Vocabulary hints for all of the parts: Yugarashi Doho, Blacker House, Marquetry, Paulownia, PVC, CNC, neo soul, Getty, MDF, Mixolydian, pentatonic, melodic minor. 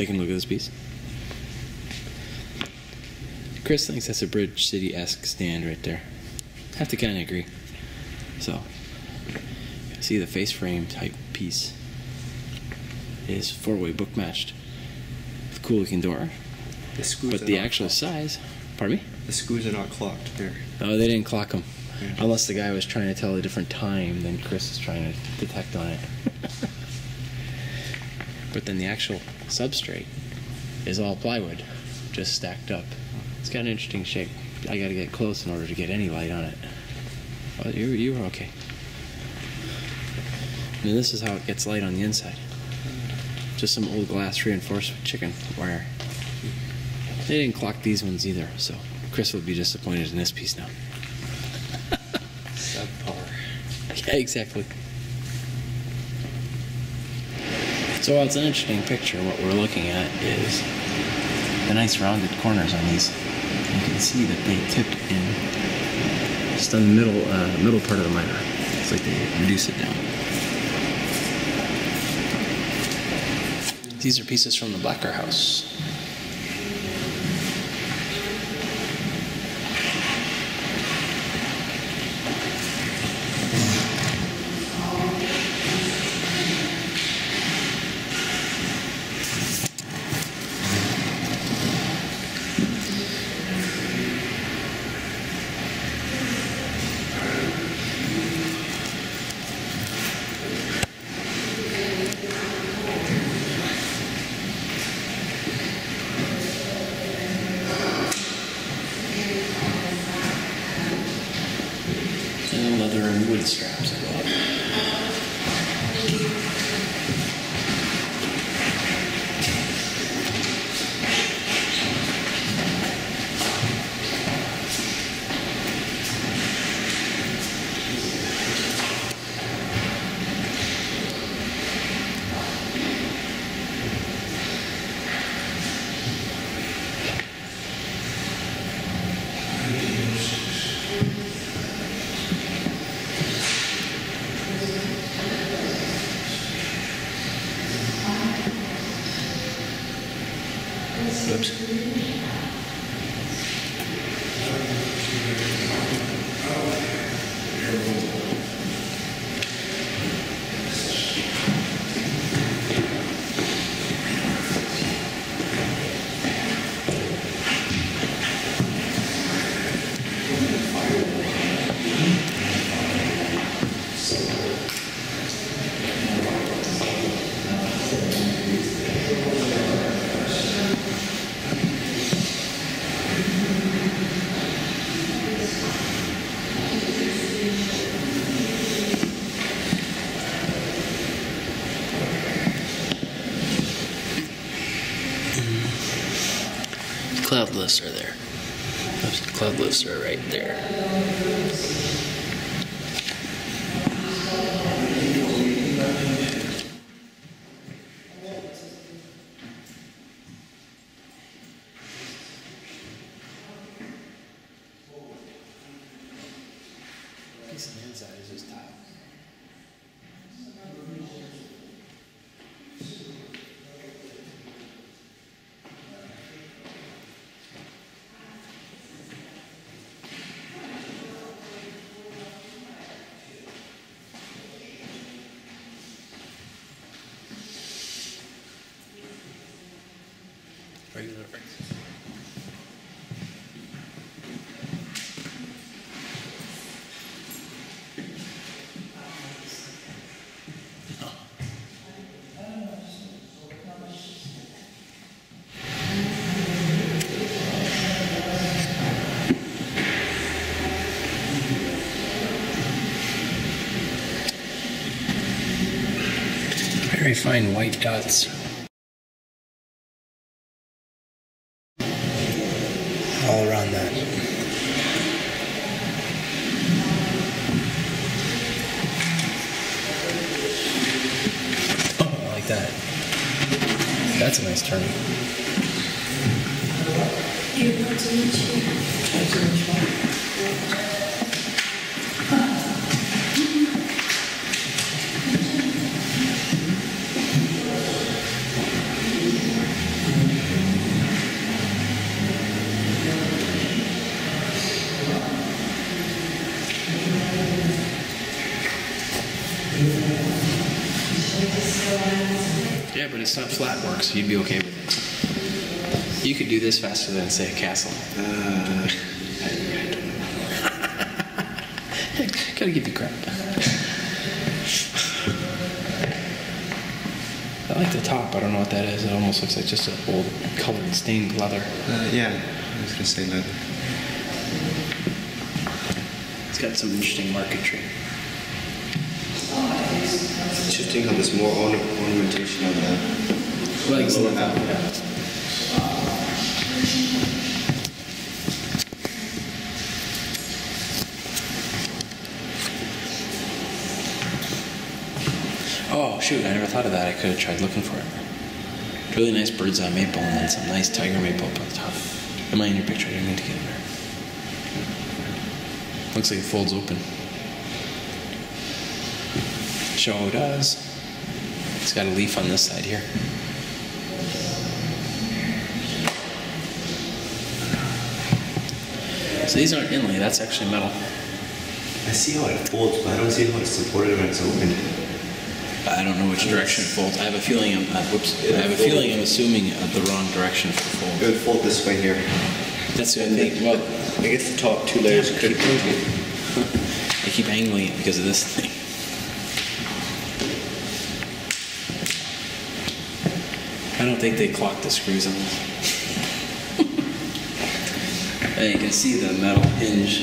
Taking a look at this piece. Chris thinks that's a Bridge City-esque stand right there. I have to kind of agree. So, see the face frame type piece. It is four-way book matched. Cool looking door. The screws but the actual clocked. Size, pardon me? The screws are not clocked there. Oh, they didn't clock them. Yeah. Unless the guy was trying to tell a different time than Chris is trying to detect on it. But then the actual substrate is all plywood, just stacked up. It's got an interesting shape. I gotta get close in order to get any light on it. Oh, you were okay. Now this is how it gets light on the inside. Just some old glass reinforced with chicken wire. They didn't clock these ones either, so Chris would be disappointed in this piece now. Subpar. Yeah, exactly. So while it's an interesting picture, what we're looking at is the nice rounded corners on these. You can see that they tip in just on the middle part of the miter. It's like they reduce it down. These are pieces from the Blacker House. Straps go up. Cloud lifts are there. Cloud lifts are right there. Piece on the inside is just tile. Regular price. Very fine white dots. All around that. Oh, like that. That's a nice turn. Yeah, but it's not flat work, so you'd be okay with it. You could do this faster than, say, a castle. I don't know. Gotta give you crap. I like the top. I don't know what that is. It almost looks like just an old colored stained leather. Yeah, I was gonna say leather. It's got some interesting marquetry. Shifting on this more ornamentation on the legs and that. Oh shoot, I never thought of that. I could have tried looking for it. Really nice bird's eye maple and then some nice tiger maple up on the top. Am I in your picture? I didn't mean to get in there. Looks like it folds open. Show does. It's got a leaf on this side here. So these aren't inlay, that's actually metal. I see how it folds, but I don't see how it's supported when it's open. I don't know which direction it folds. I have a feeling I'm assuming the wrong direction for fold. It would fold this way here. That's what I think. Well, I guess the top two layers could keep moving. I keep angling it because of this thing. I don't think they clocked the screws on this. And you can see the metal hinge.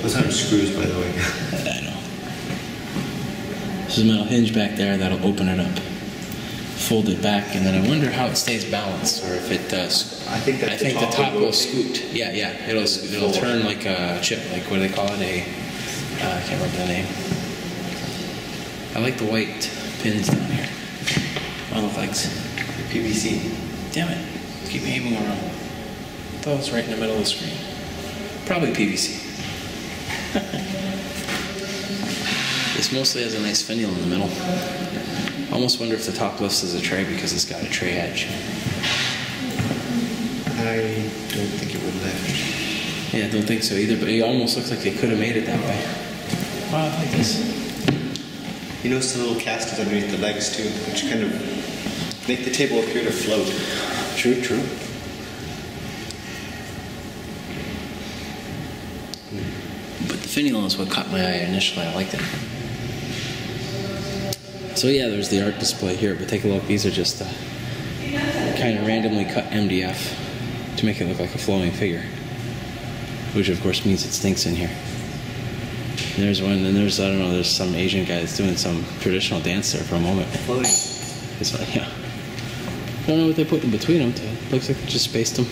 Those aren't screws, by the way. I know. This is a metal hinge back there that'll open it up. Fold it back, and then I wonder how it stays balanced, or if it does. I think the top will scoot. Yeah, yeah. It'll turn like a chip, like what do they call it? I can't remember the name. I like the white pins down here on the legs. PVC. Damn it. Keep aiming around. I thought it was right in the middle of the screen. Probably PVC. This mostly has a nice finial in the middle. I almost wonder if the top lifts as a tray because it's got a tray edge. I don't think it would lift. Yeah, I don't think so either, but it almost looks like they could have made it that way. Wow, I like this. You notice the little casters underneath the legs too, which kind of make the table appear to float. True, true. But the finial is what caught my eye initially. I liked it. So yeah, there's the art display here, but take a look. These are just kind of randomly cut MDF to make it look like a flowing figure, which of course means it stinks in here. And there's one, and there's, I don't know, there's some Asian guy that's doing some traditional dance there for a moment. Floating. It's like, yeah. I don't know what they put in between them. It looks like they just spaced them.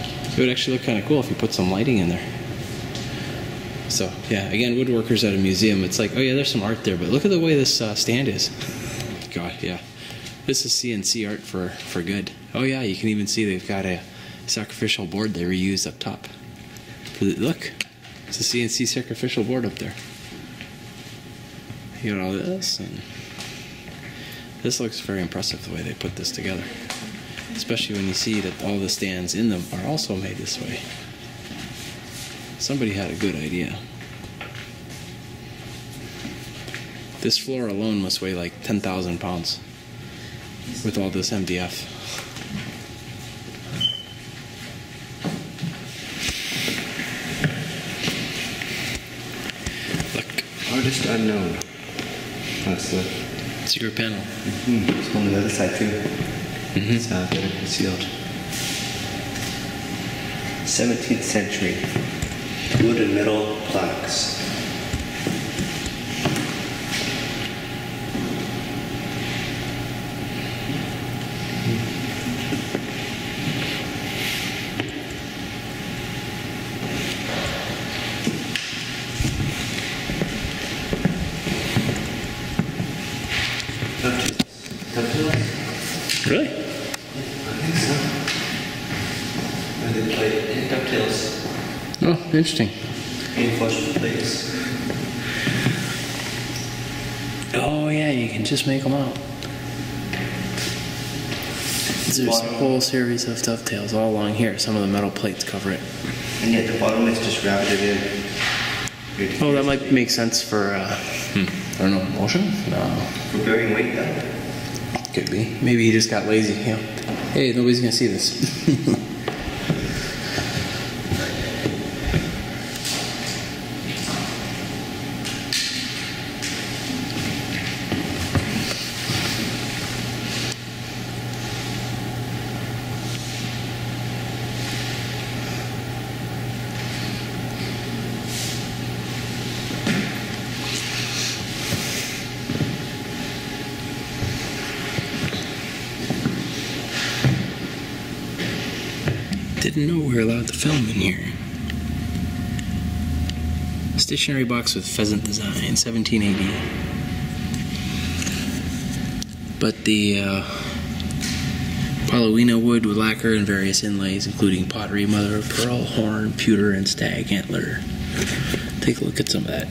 It would actually look kind of cool if you put some lighting in there. So, yeah, again, woodworkers at a museum. It's like, oh yeah, there's some art there, but look at the way this stand is. God, yeah. This is CNC art for good. Oh yeah, you can even see they've got a sacrificial board they reused up top. Look, it's a CNC sacrificial board up there. You got all this and... This looks very impressive the way they put this together, especially when you see that all the stands in them are also made this way. Somebody had a good idea. This floor alone must weigh like 10,000 pounds with all this MDF. Look. Artist unknown. That's the... It's your panel. Mm-hmm. It's on the other side too. Mm-hmm. It's better concealed. 17th century. Wood and metal plaques. Really? I think so. And they played ducktails. Oh, interesting. Reinforced plates. Oh yeah, you can just make them out. There's a whole series of dovetails all along here. Some of the metal plates cover it. And yet the bottom is just rabbited in. Oh, that might make sense for I don't know, motion? No. For bearing weight, though? Could be. Maybe he just got lazy. Yeah. Hey, nobody's going to see this. Didn't know we were allowed to film in here. Stationery box with pheasant design, 1780. But the Paulownia wood with lacquer and various inlays, including pottery, mother of pearl, horn, pewter, and stag antler. Take a look at some of that.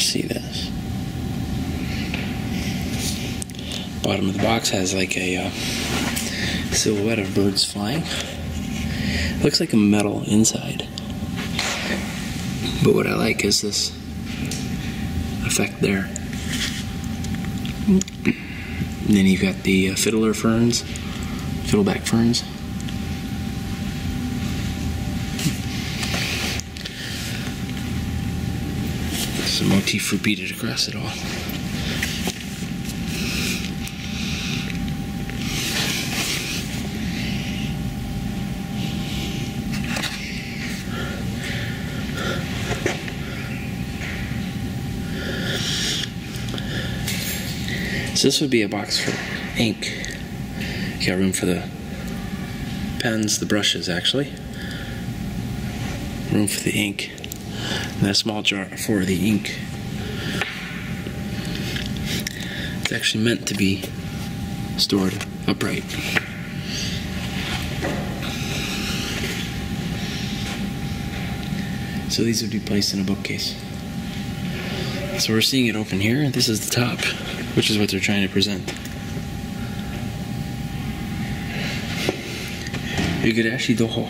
See this. Bottom of the box has like a silhouette of birds flying. Looks like a metal inside. But what I like is this effect there. And then you've got the fiddleback ferns. The motif repeated across it all. So this would be a box for ink. Got room for the pens, the brushes actually. Room for the ink. And a small jar for the ink. It's actually meant to be stored upright. So these would be placed in a bookcase. So we're seeing it open here. This is the top, which is what they're trying to present. Yugarashi Doho.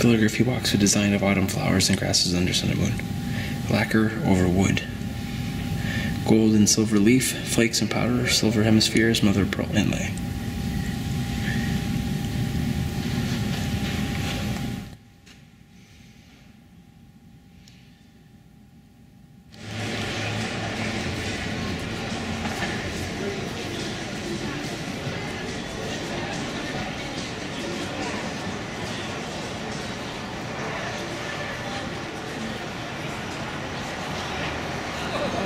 Calligraphy box with design of autumn flowers and grasses under sun and moon. Lacquer over wood. Gold and silver leaf, flakes and powder, silver hemispheres, mother of pearl inlay.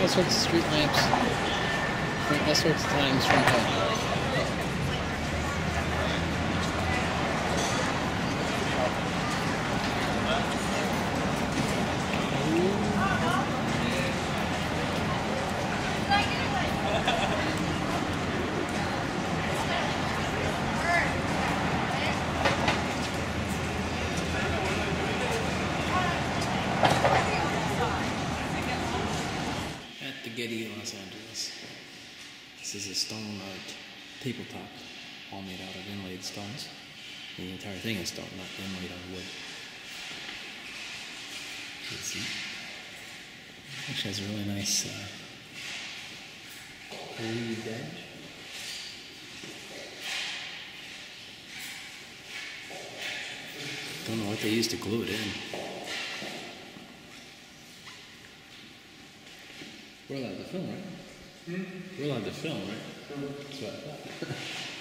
All sorts of street lamps from all sorts of times from home. Getty, Los Angeles. This is a stone art tabletop, all made out of inlaid stones. The entire thing is stone, not inlaid on wood. Let's see. Actually has a really nice leaf edge. Don't know what they used to glue it in. We're allowed to film, right? Hmm? We're allowed to film, right? That's what I thought.